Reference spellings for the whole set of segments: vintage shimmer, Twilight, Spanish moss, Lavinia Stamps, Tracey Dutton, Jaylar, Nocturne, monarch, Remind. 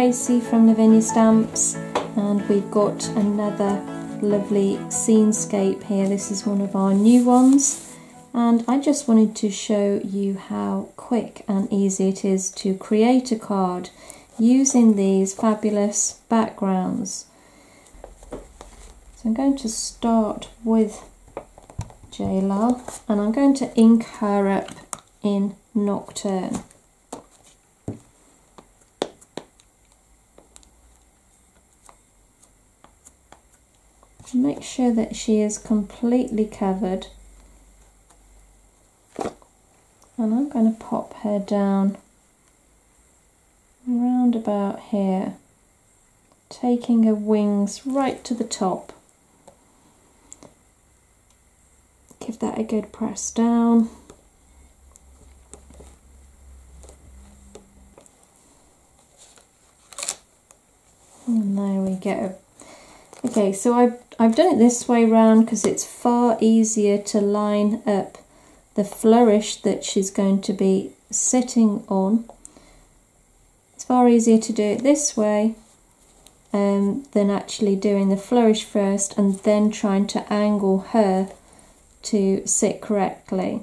Tracy from Lavinia Stamps, and we've got another lovely scenescape here. This is one of our new ones, and I just wanted to show you how quick and easy it is to create a card using these fabulous backgrounds. So I'm going to start with Jaylar, and I'm going to ink her up in Nocturne. Make sure that she is completely covered, and I'm going to pop her down round about here, taking her wings right to the top. Give that a good press down. And there we go. Okay, so I've done it this way round because it's far easier to line up the flourish that she's going to be sitting on. It's far easier to do it this way than actually doing the flourish first and then trying to angle her to sit correctly.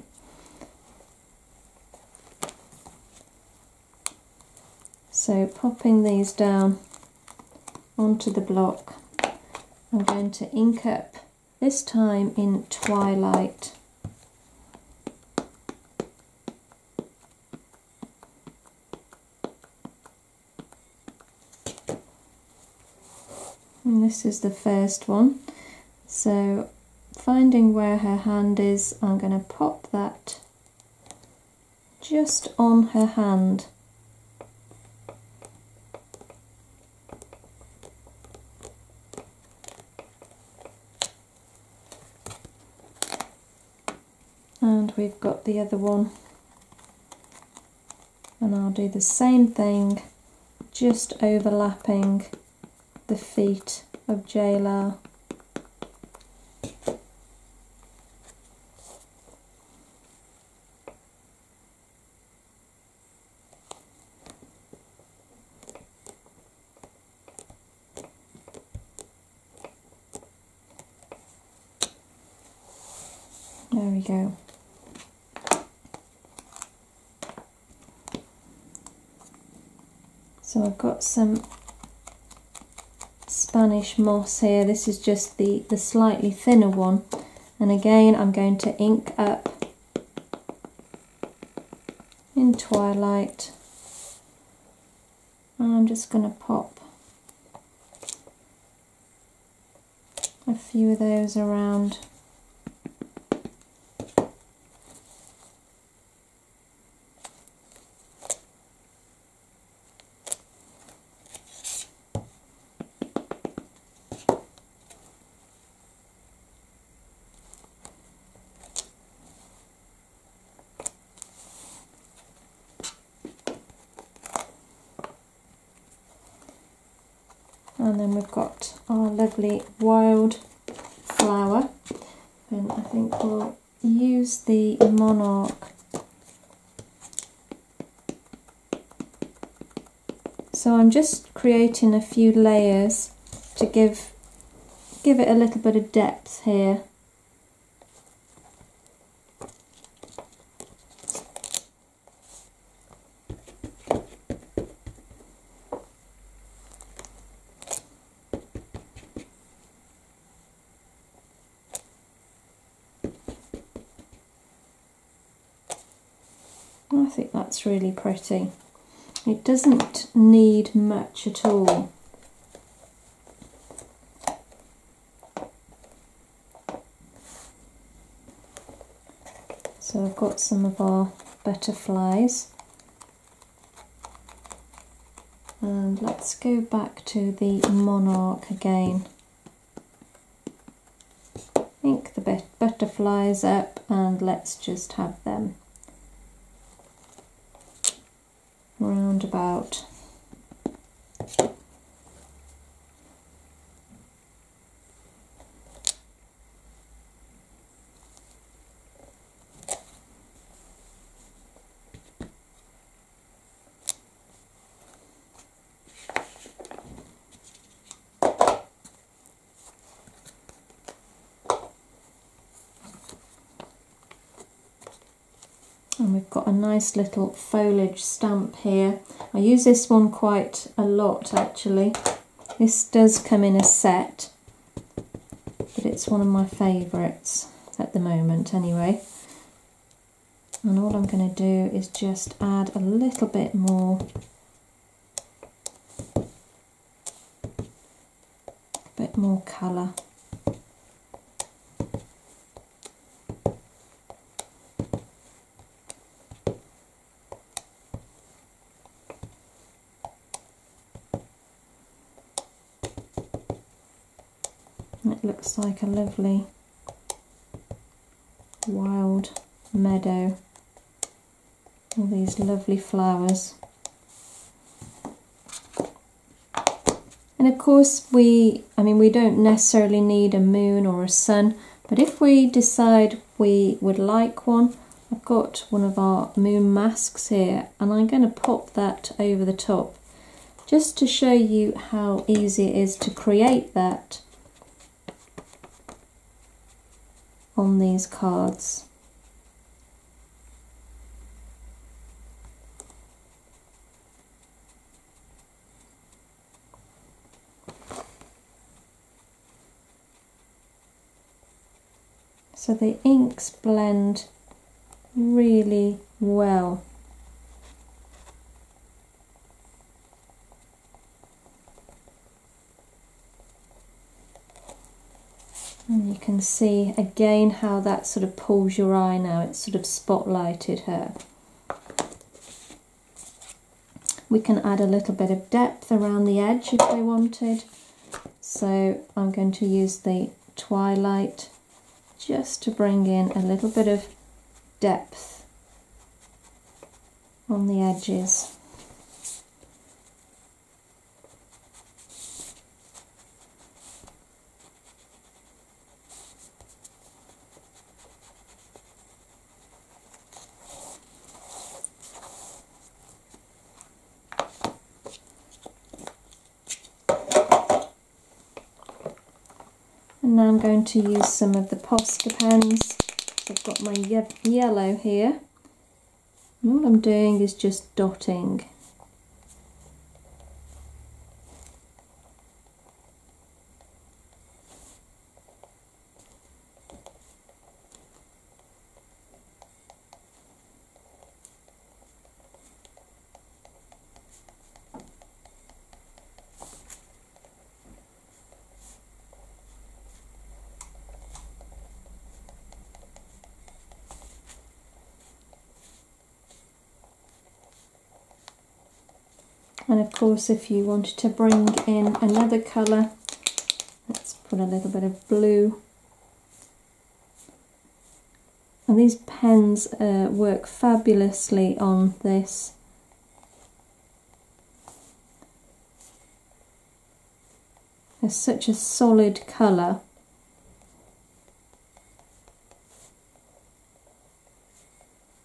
So popping these down onto the block, I'm going to ink up, this time in Twilight. And this is the first one. So finding where her hand is, I'm going to pop that just on her hand. And we've got the other one, and I'll do the same thing, just overlapping the feet of Jaylar. There we go. So I've got some Spanish moss here. This is just the slightly thinner one. And again, I'm going to ink up in Twilight. And I'm just going to pop a few of those around. And then we've got our lovely wild flower, and I think we'll use the Monarch. So I'm just creating a few layers to give it a little bit of depth here. I think that's really pretty. It doesn't need much at all. So I've got some of our butterflies. And let's go back to the Monarch again. Ink the butterflies up and let's just have them round about. I've got a nice little foliage stamp here. I use this one quite a lot actually. This does come in a set, but it's one of my favourites at the moment anyway. And all I'm going to do is just add a little bit more, colour. And it looks like a lovely wild meadow. All these lovely flowers. And of course we don't necessarily need a moon or a sun, but if we decide we would like one, I've got one of our moon masks here and I'm going to pop that over the top just to show you how easy it is to create that on these cards. So the inks blend really well. And you can see again how that sort of pulls your eye now, it's sort of spotlighted her. We can add a little bit of depth around the edge if they wanted. So I'm going to use the Twilight just to bring in a little bit of depth on the edges. Now I'm going to use some of the poster pens. I've got my yellow here. And all I'm doing is just dotting. And of course, if you wanted to bring in another colour, let's put a little bit of blue. And these pens work fabulously on this. They're such a solid colour.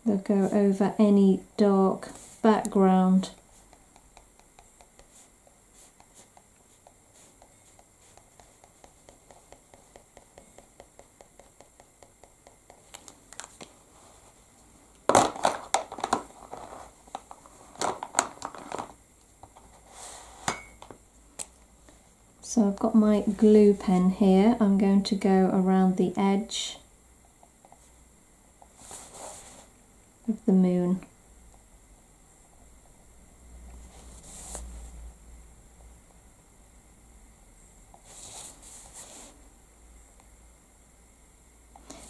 They'll go over any dark background. So I've got my glue pen here, I'm going to go around the edge of the moon.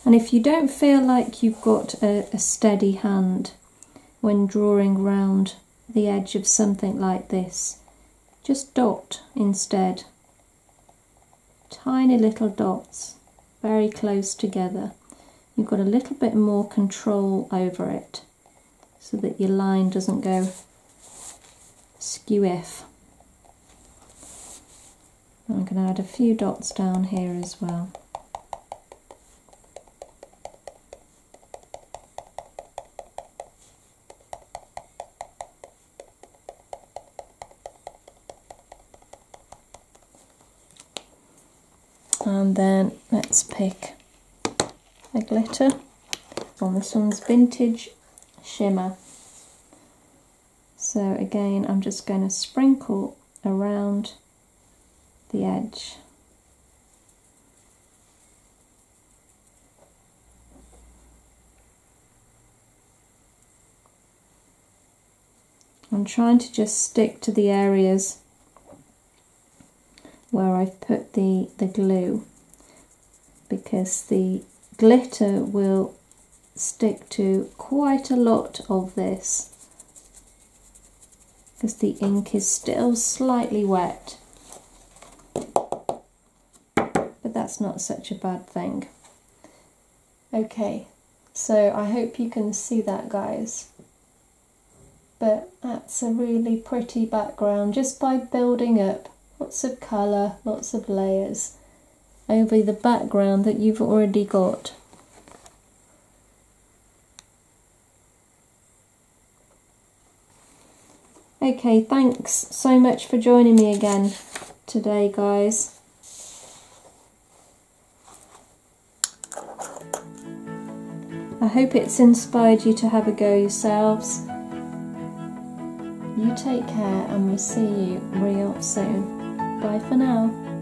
And if you don't feel like you've got a steady hand when drawing round the edge of something like this, just dot instead. Tiny little dots very close together. You've got a little bit more control over it so that your line doesn't go skew-iff. I'm going to add a few dots down here as well. And then let's pick a glitter. This one's vintage shimmer. So again, I'm just going to sprinkle around the edge. I'm trying to just stick to the areas where I've put the glue, because the glitter will stick to quite a lot of this, because the ink is still slightly wet, but that's not such a bad thing. Okay, so I hope you can see that, guys. But that's a really pretty background just by building up lots of colour, lots of layers over the background that you've already got. Okay, thanks so much for joining me again today, guys. I hope it's inspired you to have a go yourselves. You take care, and we'll see you real soon. Bye for now.